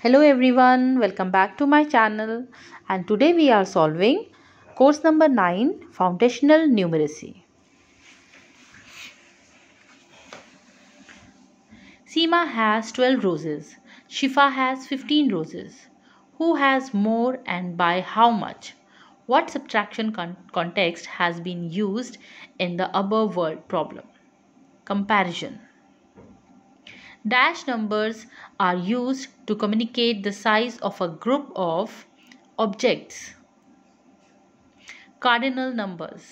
Hello everyone, welcome back to my channel, and today we are solving course number 9, Foundational Numeracy. Seema has 12 roses. Shifa has 15 roses. Who has more and by how much? What subtraction context has been used in the above word problem? Comparison. Dash numbers are used to communicate the size of a group of objects. Cardinal numbers.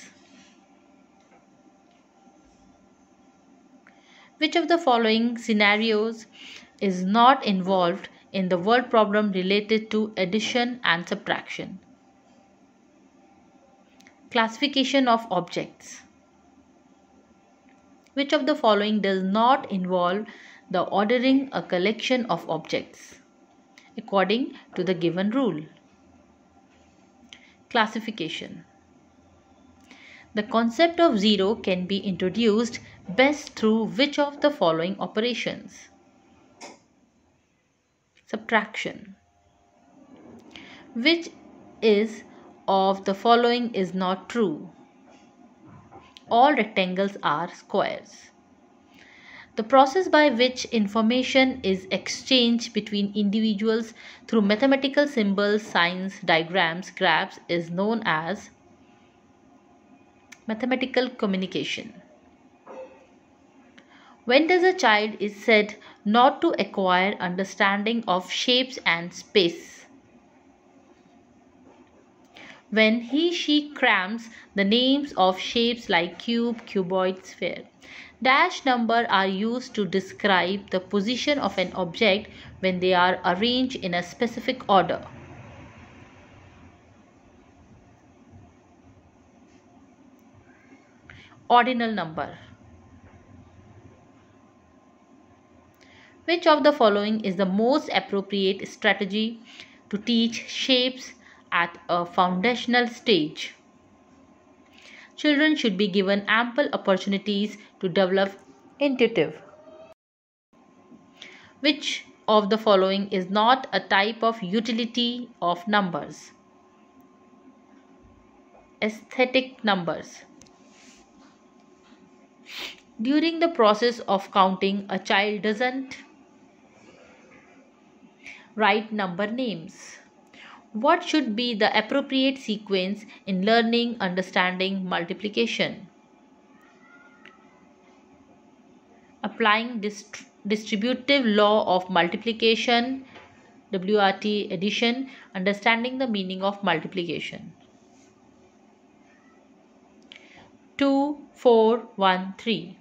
Which of the following scenarios is not involved in the word problem related to addition and subtraction? Classification of objects. Which of the following does not involve the ordering a collection of objects according to the given rule? Classification. The concept of zero can be introduced best through which of the following operations? Subtraction. Which is of the following is not true? All rectangles are squares. The process by which information is exchanged between individuals through mathematical symbols, signs, diagrams, graphs is known as mathematical communication. When does a child is said not to acquire understanding of shapes and space? When she crams the names of shapes like cube, cuboid, sphere. Dash numbers are used to describe the position of an object when they are arranged in a specific order. Ordinal number. Which of the following is the most appropriate strategy to teach shapes at a foundational stage? Children should be given ample opportunities to develop intuitive. Which of the following is not a type of utility of numbers? Aesthetic numbers. During the process of counting, a child doesn't write number names. What should be the appropriate sequence in learning, understanding, multiplication? Applying distributive law of multiplication, WRT addition, understanding the meaning of multiplication. 2, 4, 1, 3.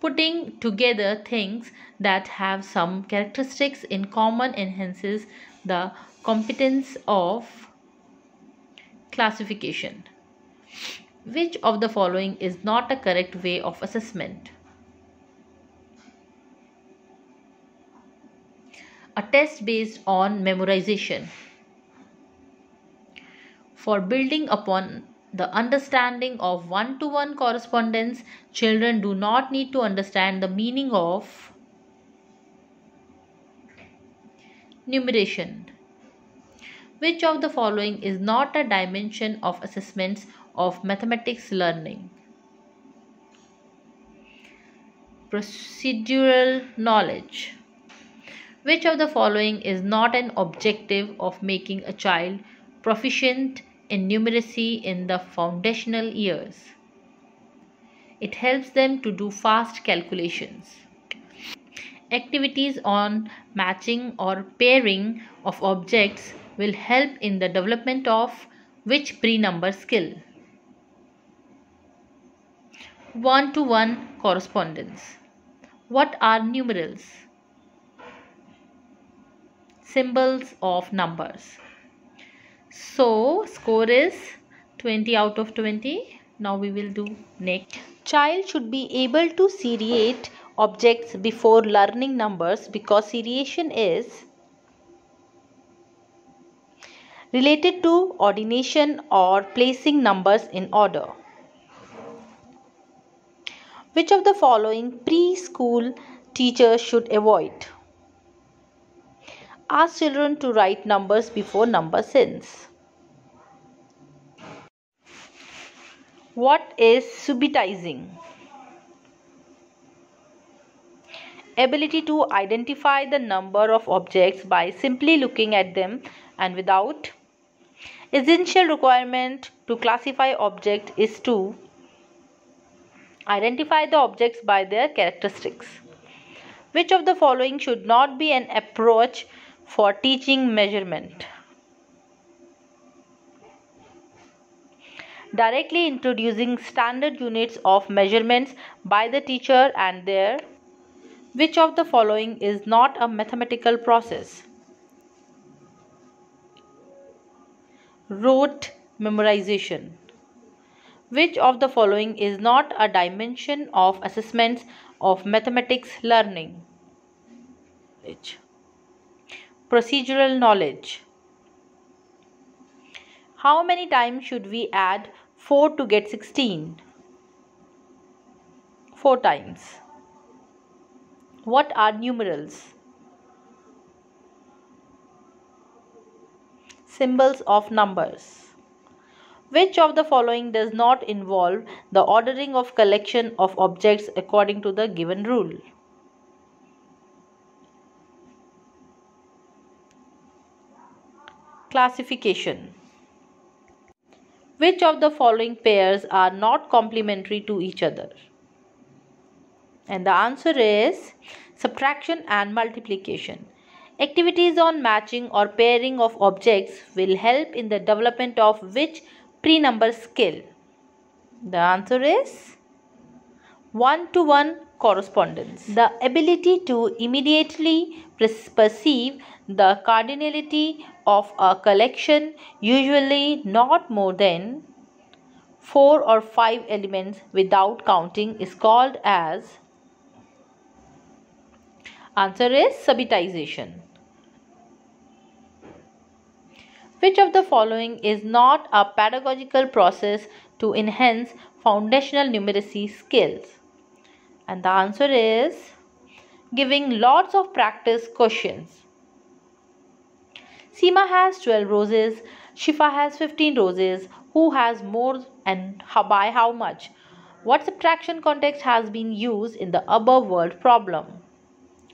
Putting together things that have some characteristics in common enhances the competence of classification. Which of the following is not a correct way of assessment? A test based on memorization. For building upon the understanding of one-to-one correspondence, children do not need to understand the meaning of numeration. Which of the following is not a dimension of assessments of mathematics learning? Procedural knowledge. Which of the following is not an objective of making a child proficient in numeracy in the foundational years? It helps them to do fast calculations. Activities on matching or pairing of objects will help in the development of which pre-number skill? One-to-one correspondence. What are numerals? Symbols of numbers. So, score is 20 out of 20. Now we will do next. Child should be able to seriate objects before learning numbers because seriation is related to ordination or placing numbers in order. Which of the following preschool teachers should avoid? Ask children to write numbers before number sense. What is subitizing? Ability to identify the number of objects by simply looking at them and without. Essential requirement to classify objects is to identify the objects by their characteristics. Which of the following should not be an approach for teaching measurement? Directly introducing standard units of measurements by the teacher and their. Which of the following is not a mathematical process? Rote memorization. Which of the following is not a dimension of assessments of mathematics learning? Procedural knowledge. How many times should we add 4 to get 16? 4 times. What are numerals? Symbols of numbers. Which of the following does not involve the ordering of collection of objects according to the given rule? Classification. Which of the following pairs are not complementary to each other? And the answer is subtraction and multiplication. Activities on matching or pairing of objects will help in the development of which pre-number skill? The answer is one-to-one correspondence. The ability to immediately perceive the cardinality of a collection, usually not more than 4 or 5 elements without counting, is called as. Answer is subitization. Which of the following is not a pedagogical process to enhance foundational numeracy skills? And the answer is giving lots of practice questions. Seema has 12 roses, Shifa has 15 roses. Who has more and by how much? What subtraction context has been used in the above word problem?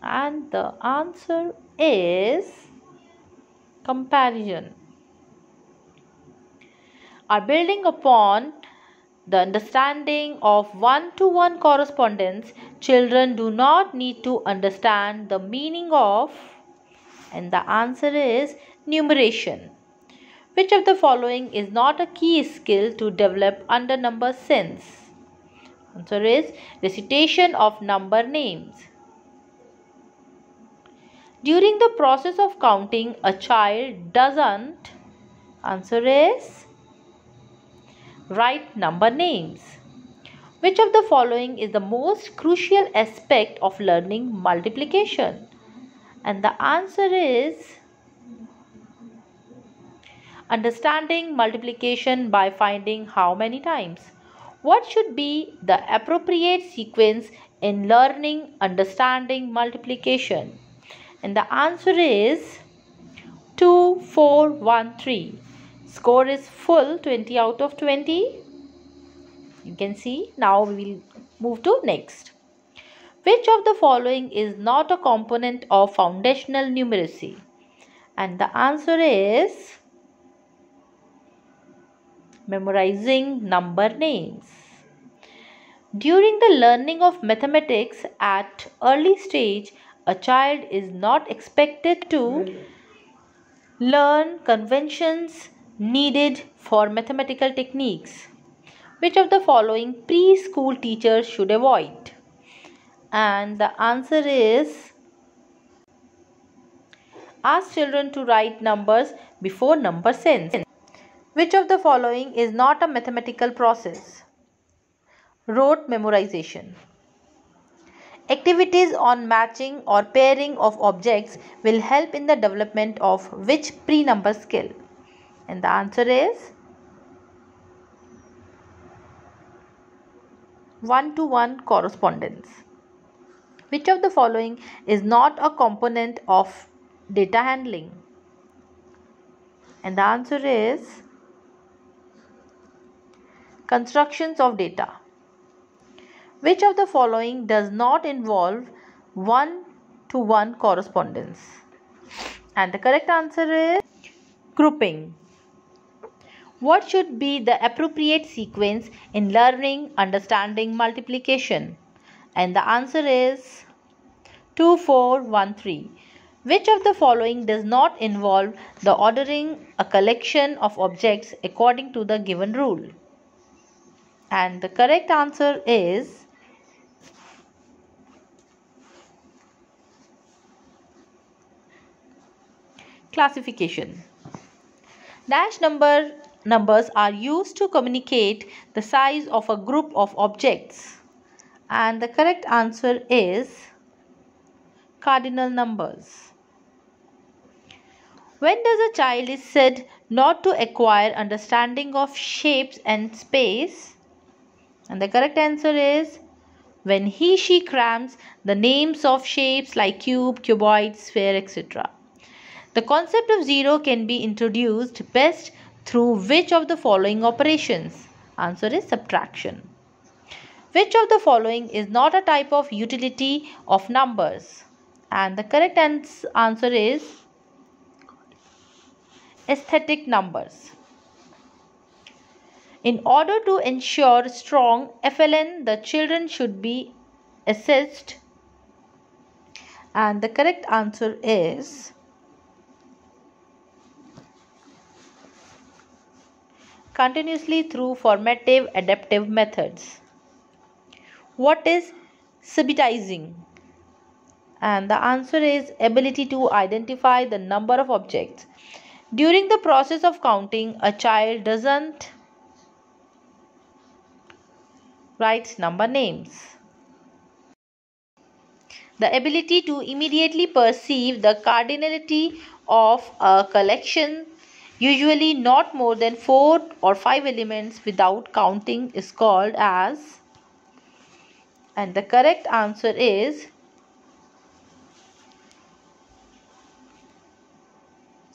And the answer is comparison. Are building upon the understanding of one-to-one correspondence, children do not need to understand the meaning of, and the answer is numeration. Which of the following is not a key skill to develop under number sense? Answer is recitation of number names. During the process of counting, a child doesn't. Answer is write number names. Which of the following is the most crucial aspect of learning multiplication? And the answer is understanding multiplication by finding how many times. What should be the appropriate sequence in learning understanding multiplication? And the answer is 2, 4, 1, 3. Score is full, 20 out of 20. You can see. Now we will move to next. Which of the following is not a component of foundational numeracy? And the answer is memorizing number names. During the learning of mathematics at early stage, a child is not expected to learn conventions needed for mathematical techniques. Which of the following preschool teachers should avoid? And the answer is ask children to write numbers before number sense. Which of the following is not a mathematical process? Rote memorization. Activities on matching or pairing of objects will help in the development of which pre-number skill? And the answer is one-to-one correspondence. Which of the following is not a component of data handling. And the answer is constructions of data. Which of the following does not involve one-to-one correspondence? And the correct answer is grouping. What should be the appropriate sequence in learning, understanding, multiplication? And the answer is 2, 4, 1, 3. Which of the following does not involve the ordering a collection of objects according to the given rule? And the correct answer is classification. Dash numbers are used to communicate the size of a group of objects. And the correct answer is cardinal numbers. When does a child is said not to acquire understanding of shapes and space? And the correct answer is when he/she crams the names of shapes like cube, cuboid, sphere, etc. The concept of zero can be introduced best through which of the following operations? Answer is subtraction. Which of the following is not a type of utility of numbers? And the correct answer is aesthetic numbers. In order to ensure strong FLN, the children should be assessed. And the correct answer is continuously through formative adaptive methods. What is subitizing? And the answer is ability to identify the number of objects. During the process of counting, a child doesn't write number names. The ability to immediately perceive the cardinality of a collection, usually not more than 4 or 5 elements without counting, is called as, and the correct answer is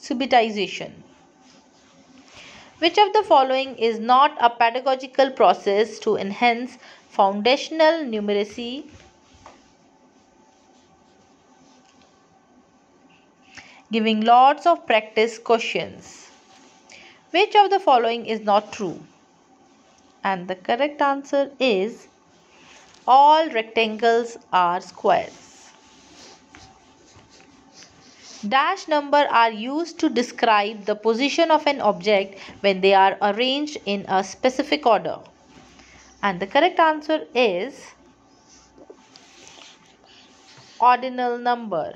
subitization. Which of the following is not a pedagogical process to enhance foundational numeracy? Giving lots of practice questions. Which of the following is not true? And the correct answer is all rectangles are squares. Dash number are used to describe the position of an object when they are arranged in a specific order. And the correct answer is ordinal number.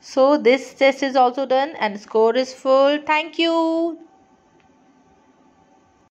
So this test is also done and score is full. Thank you.